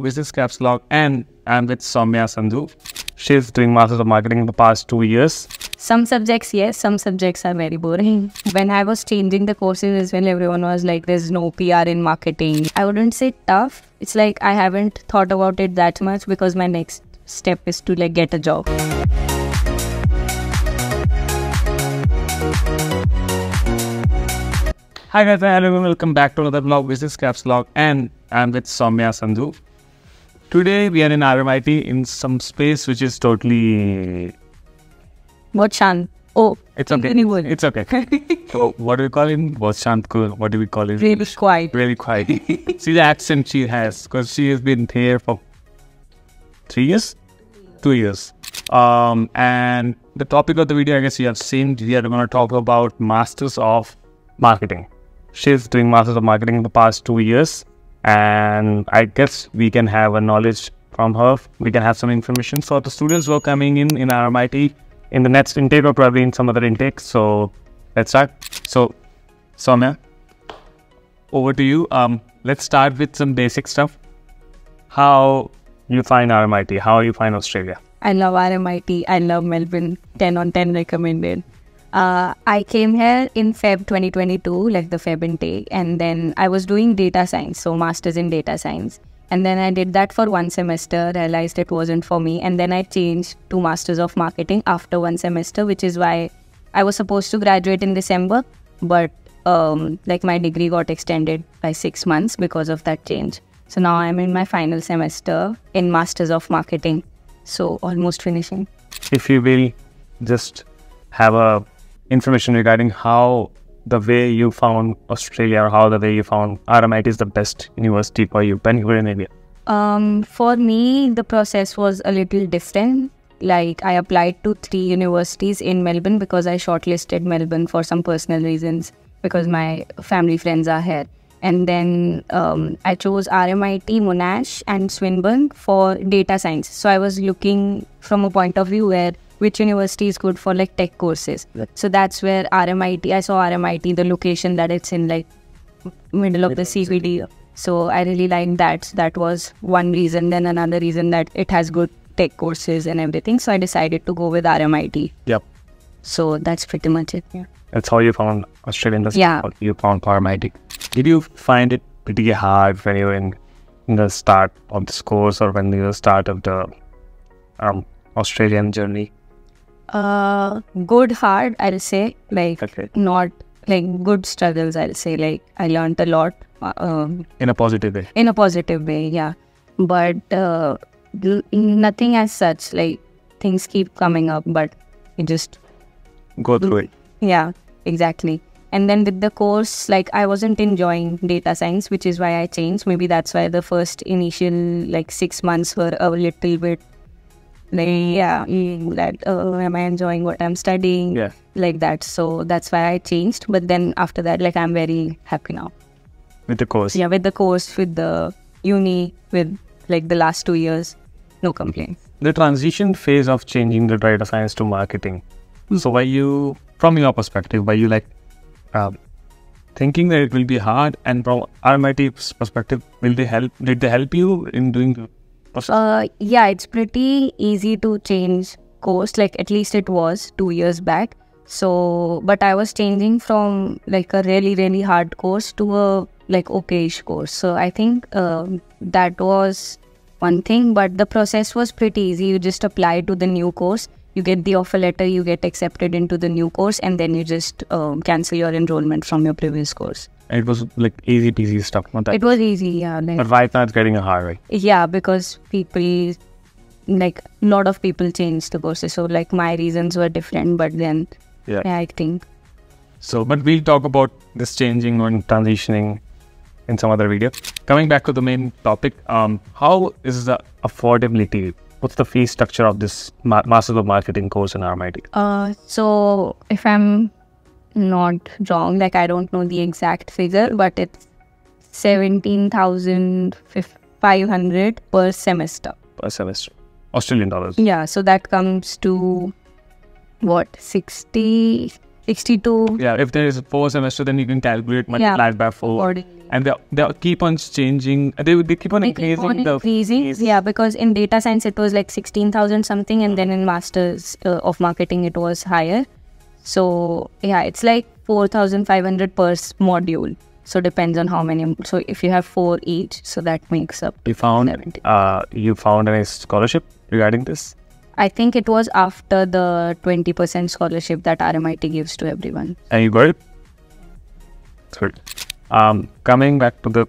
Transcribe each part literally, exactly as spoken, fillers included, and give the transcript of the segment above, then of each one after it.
who visits CapsLock, and I'm with Saumya Sandhu. She's doing Masters of Marketing in the past two years. Some subjects, yes, some subjects are very boring. When I was changing the courses is when everyone was like, there's no P R in marketing. I wouldn't say tough. It's like I haven't thought about it that much because my next step is to like get a job. Hi guys, and everyone, welcome back to another vlog. This is CapsLock and I'm with Saumya Sandhu. Today we are in R M I T in some space which is totally... Vardhan. Oh, it's okay. It's okay. So, what do we call it? Vardhan Kaur. What do we call it? Really quiet. Really quiet. See the accent she has, because she has been here for three years? Two years. Um, and the topic of the video, I guess you have seen, we are going to talk about Masters of Marketing. She's doing Masters of Marketing in the past two years. And I guess we can have a knowledge from her. We can have some information for the students who are coming in in R M I T in the next intake or probably in some other intake. So let's start. So Saumya, over to you. Um, let's start with some basic stuff. How you find R M I T? How you find Australia? I love R M I T. I love Melbourne. ten on ten recommended. Uh, I came here in February twenty twenty-two, like the Feb intake, and then I was doing data science, so masters in data science. And then I did that for one semester, realized it wasn't for me, and then I changed to masters of marketing after one semester, which is why I was supposed to graduate in December, but um, like my degree got extended by six months because of that change. So now I'm in my final semester in masters of marketing, so almost finishing. If you will just have a information regarding how the way you found Australia or how the way you found R M I T is the best university for you when you were in India? Um, for me, the process was a little different. Like I applied to three universities in Melbourne because I shortlisted Melbourne for some personal reasons because my family friends are here. And then um, I chose R M I T, Monash and Swinburne for data science. So I was looking from a point of view where which university is good for like tech courses. So that's where R M I T, I saw R M I T, the location that it's in like middle of the C B D. So I really liked that. So that was one reason. Then another reason that it has good tech courses and everything. So I decided to go with R M I T. Yep. So that's pretty much it. Yeah. That's how you found Australian industry. Yeah. You found R M I T. Did you find it pretty hard when you were in, in the start of this course or when you were start of the um, Australian journey? Uh, good hard, I'll say, like okay. Not like good struggles, I'll say, like I learned a lot. Um, in a positive way. In a positive way, yeah. But uh, nothing as such, like things keep coming up, but you just go through it. Yeah, exactly. And then with the course, like I wasn't enjoying data science, which is why I changed. Maybe that's why the first initial like six months were a little bit like, yeah, that, uh, am I enjoying what I'm studying? Yeah. Like that. So that's why I changed. But then after that, like, I'm very happy now. With the course? Yeah, with the course, with the uni, with like the last two years, no complaints. The transition phase of changing the data science to marketing. Mm-hmm. So were you, from your perspective, were you like um, thinking that it will be hard? And from R M I T's perspective, will they help? Did they help you in doing the Uh, yeah, it's pretty easy to change course, like at least it was two years back. So, but I was changing from like a really, really hard course to a like okayish course. So I think uh, that was one thing, but the process was pretty easy. You just apply to the new course, you get the offer letter, you get accepted into the new course, and then you just uh, cancel your enrollment from your previous course. It was like easy peasy stuff. Not that it was easy, yeah. Like, but right now it's getting a hard way. Yeah, because people, like a lot of people change the courses. So like my reasons were different, but then yeah. yeah, I think. So, but we'll talk about this changing and transitioning in some other video. Coming back to the main topic, um, how is the affordability? What's the fee structure of this ma Masters of Marketing course in R M I T? Uh, so if I'm not wrong, like I don't know the exact figure, but it's seventeen thousand five hundred per semester. Per semester. Australian dollars. Yeah, so that comes to what, sixty sixty-two. Yeah, if there is four semester, then you can calculate multiply yeah. by four. And they they keep on changing. They they keep on they increasing. Keep on the increasing. Yeah, because in data science it was like sixteen thousand something, and then in masters uh, of marketing it was higher. So yeah, it's like four thousand five hundred per module. So depends on how many. So if you have four each, so that makes up. You found seventy. Uh, you found a scholarship regarding this. I think it was after the twenty percent scholarship that R M I T gives to everyone. And you got it? Good. Um, coming back to the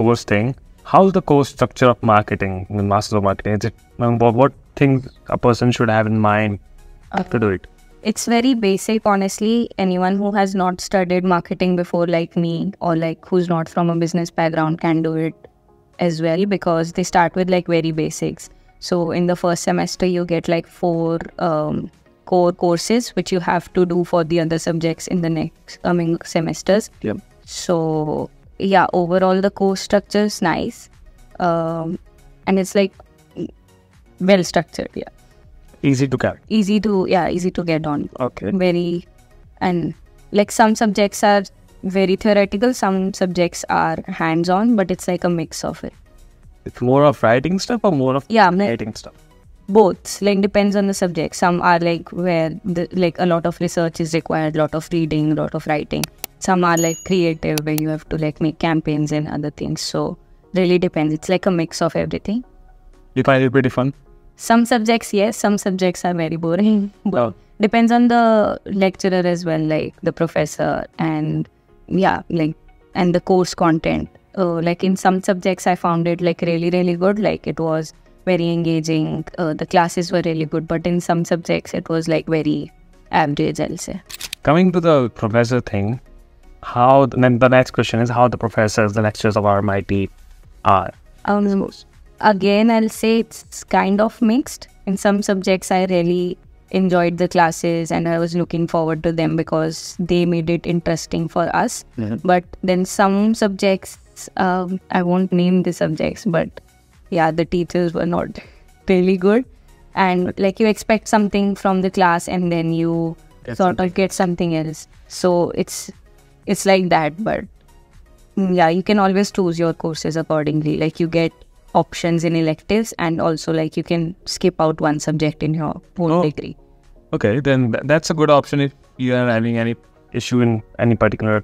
course thing, how's the course structure of marketing, in the Masters of Marketing? Is it, what, what things a person should have in mind okay. to do it? It's very basic, honestly. Anyone who has not studied marketing before, like me, or like who's not from a business background, can do it as well, because they start with like very basics. So in the first semester, you get like four um, core courses, which you have to do for the other subjects in the next coming semesters. Yeah. So yeah, overall the course structure is nice, um, and it's like well structured. Yeah. Easy to get. Easy to yeah, easy to get on. Okay. Very, and like some subjects are very theoretical, some subjects are hands-on, but it's like a mix of it. It's more of writing stuff or more of yeah, writing stuff? Both. Like, depends on the subject. Some are like where the, like a lot of research is required, lot of reading, lot of writing. Some are like creative, where you have to like make campaigns and other things. So really depends. It's like a mix of everything. You find it pretty fun? Some subjects, yes. Some subjects are very boring. But oh. depends on the lecturer as well, like the professor and yeah, like and the course content. Uh, like in some subjects I found it like really really good, like it was very engaging, uh, the classes were really good, but in some subjects it was like very average, I'll say. Coming to the professor thing, how then the next question is how the professors, the lecturers of R M I T are? Um, again, I'll say it's kind of mixed. In some subjects I really enjoyed the classes and I was looking forward to them because they made it interesting for us, mm-hmm. but then some subjects, Um, I won't name the subjects, but yeah, the teachers were not really good, and like you expect something from the class and then you get sort something. of get something else. So it's it's like that, but yeah, you can always choose your courses accordingly. Like you get options in electives, and also like you can skip out one subject in your whole oh. degree. Okay, then that's a good option if you are having any issue in any particular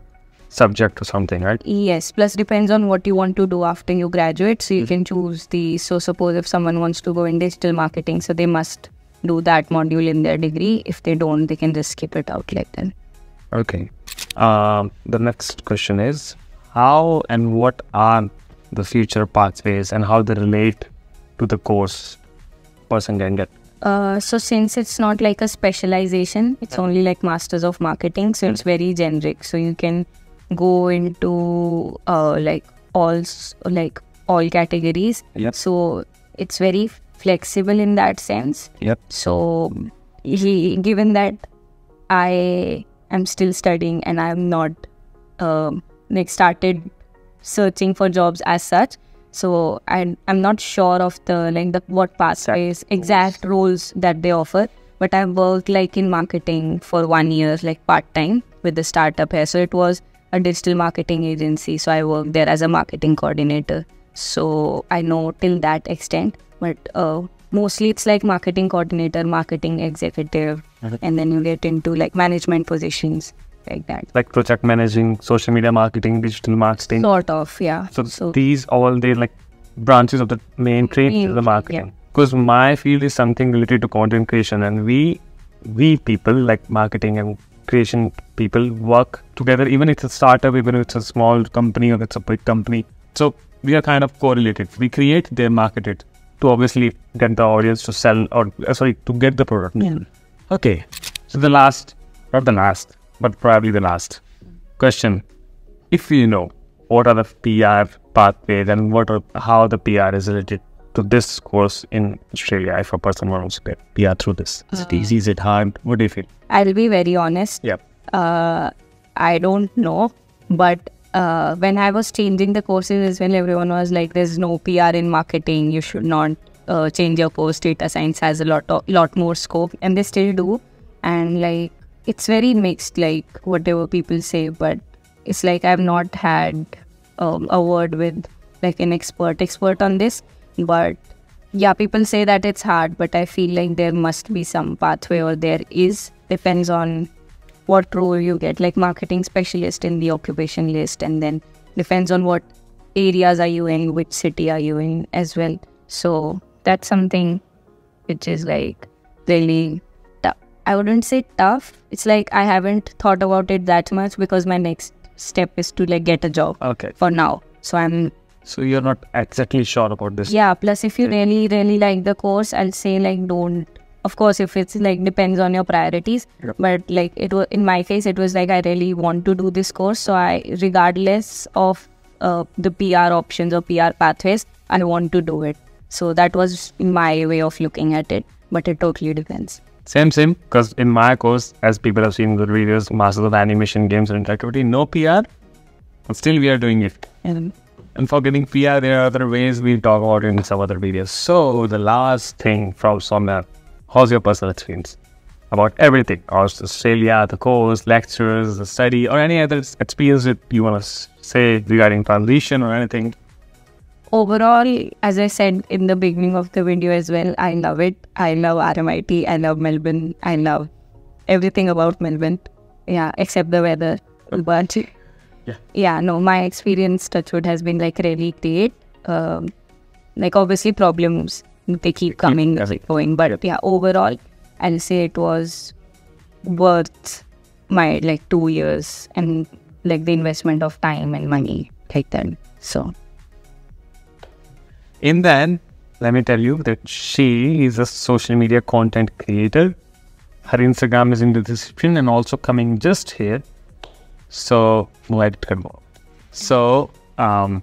subject or something, right? Yes, plus depends on what you want to do after you graduate, so you mm-hmm. can choose the, so suppose if someone wants to go in digital marketing, so they must do that module in their degree. If they don't, they can just skip it out like that. Okay, um, the next question is how and what are the future pathways and how they relate to the course person can get? Uh, so since it's not like a specialization, it's only like Masters of Marketing, so mm-hmm. it's very generic, so you can go into uh, like all like all categories. Yep. So it's very flexible in that sense. Yep. So he, given that I am still studying and I am not um, like started searching for jobs as such, so I I'm not sure of the like the what pathways exact roles that they offer. But I worked like in marketing for one year, like part time with the startup here. So it was a digital marketing agency, so I work there as a marketing coordinator, so I know till that extent, but uh, mostly it's like marketing coordinator, marketing executive, okay. and then you get into like management positions like that, like project managing, social media marketing, digital marketing, sort of. Yeah, so, so these all they like branches of the main trade of the marketing, because yeah. my field is something related to content creation, and we we people like marketing and creation people work together, even if it's a startup, even if it's a small company or it's a big company. So we are kind of correlated. We create, they market it to obviously get the audience to sell or uh, sorry, to get the product. Yeah. Okay. So the last, not the last, but probably the last question. If you know what are the P R pathways and what are, how the P R is related to this course in Australia, if a person wants to get P R through this, is it easy? Is it hard? What do you feel? I'll be very honest. Yeah. Uh, I don't know, but uh, when I was changing the courses as well, everyone was like, "There's no P R in marketing. You should not uh, change your course. Data science has a lot, of, lot more scope," and they still do. And like it's very mixed, like whatever people say, but it's like I've not had um, a word with like an expert expert on this. But yeah, people say that it's hard, but I feel like there must be some pathway, or there is, depends on what role you get, like marketing specialist in the occupation list, and then depends on what areas are you in, which city are you in as well. So that's something which is like really tough. I wouldn't say tough. It's like I haven't thought about it that much because my next step is to like get a job. Okay. For now. So I'm... So you're not exactly sure about this? Yeah. Plus if you really, really like the course, I'll say like don't... Of course, if it's like depends on your priorities, yep. But like it was in my case, it was like I really want to do this course. So I, regardless of uh, the P R options or P R pathways, I want to do it. So that was my way of looking at it, but it totally depends. Same, same. Because in my course, as people have seen the videos, Masters of Animation, Games and Interactivity, no P R, but still we are doing it. Um, And for getting P R, there are other ways. We'll talk about it in some other videos. So the last thing from Saumya. How's your personal experience about everything? Australia, the course, lectures, the study, or any other experience that you want to say regarding transition or anything? Overall, as I said in the beginning of the video as well, I love it. I love R M I T. I love Melbourne. I love everything about Melbourne. Yeah, except the weather. But yeah, yeah no, my experience, touchwood, has been like really great. Um, like obviously problems. They keep coming, keep going, but yeah, overall, I'll say it was worth my like two years and like the investment of time and money like that. So, in the end, let me tell you that she is a social media content creator. Her Instagram is in the description and also coming just here. So, let it come. So, um,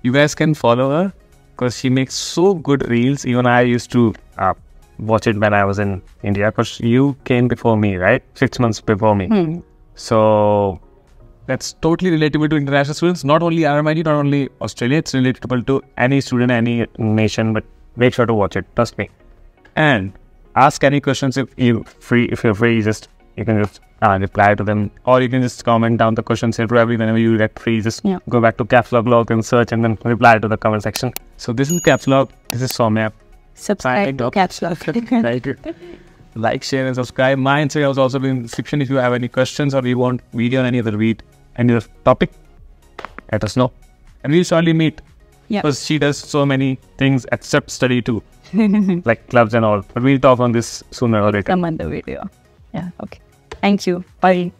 you guys can follow her. Because she makes so good reels. Even I used to uh, watch it when I was in India. Because you came before me, right? Six months before me. Hmm. So that's totally relatable to international students. Not only R M I T, not only Australia. It's relatable to any student, any nation. But make sure to watch it. Trust me. And ask any questions if you free. If you're free, just you can just uh, reply to them, or you can just comment down the questions here. Probably whenever you get free, just yeah. Go back to CapsLock and search, and then reply to the comment section. So this is CapsLock. This is Saumya. Subscribe to CapsLock. Like, share, and subscribe. My Instagram is also in the description. If you have any questions or you want video on any other read, any other topic, let us know, and we'll surely meet. Yeah, because she does so many things except study too, like clubs and all. But we'll talk on this sooner or later. Some other video. Yeah, okay. Thank you. Bye.